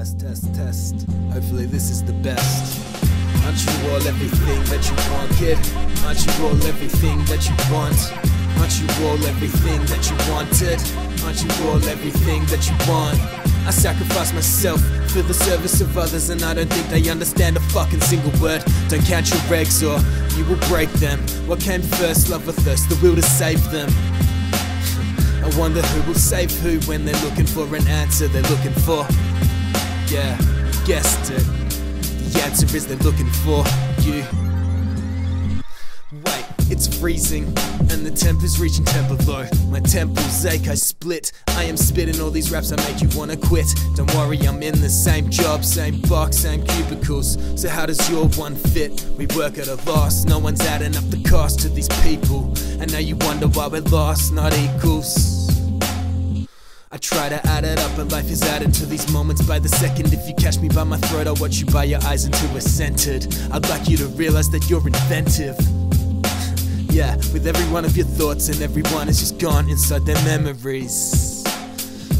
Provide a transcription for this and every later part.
Test, test, test. Hopefully this is the best. Aren't you all everything that you want, kid? Aren't you all everything that you want? Aren't you all everything that you wanted? Aren't you all everything that you want? I sacrifice myself for the service of others, and I don't think they understand a fucking single word. Don't count your eggs or you will break them. What came first, love or thirst? The will to save them. I wonder who will save who when they're looking for an answer they're looking for. Yeah, you guessed it. The answer is they're looking for you. Wait, it's freezing and the temp is reaching temper low. My temples ache, I split. I am spitting all these raps, I make you wanna quit. Don't worry, I'm in the same job, same box, same cubicles. So how does your one fit? We work at a loss, no one's adding up the cost to these people. And now you wonder why we're lost, not equals. I try to add it up, but life is added to these moments by the second. If you catch me by my throat, I'll watch you by your eyes until we're centered. I'd like you to realize that you're inventive. Yeah, with every one of your thoughts, and everyone is just gone inside their memories.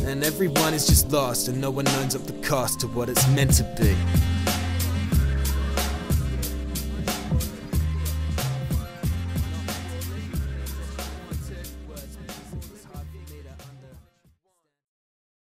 And everyone is just lost, and no one owns up the cost to what it's meant to be.